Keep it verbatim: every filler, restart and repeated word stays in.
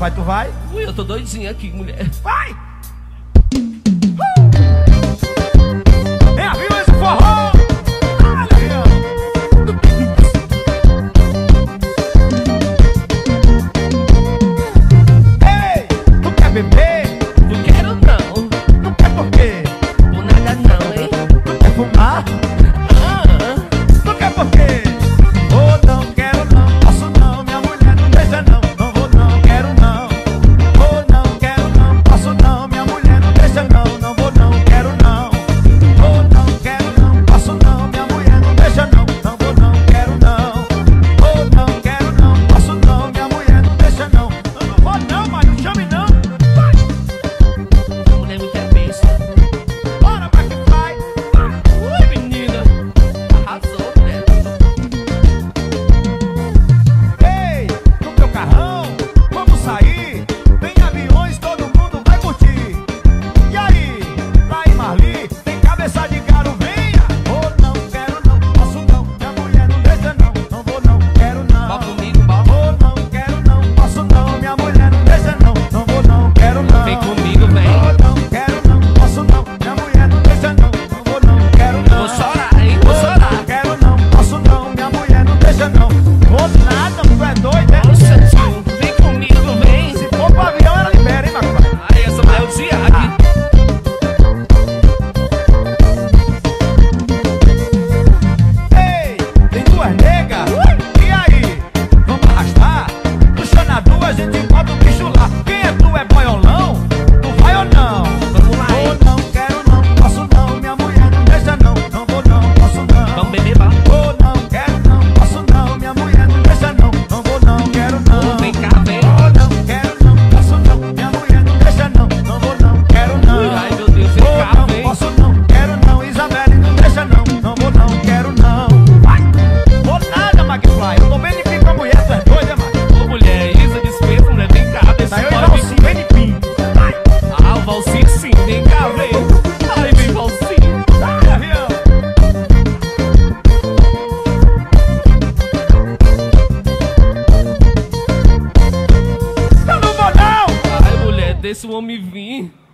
Vai, tu vai? Ui, eu tô doidinha aqui, mulher. Vai! Uh! É, viu esse forró? Ei, tu quer beber? Não quero não. Não quer por quê? Por nada não, hein? Tu quer fumar? Deixa o homem vir.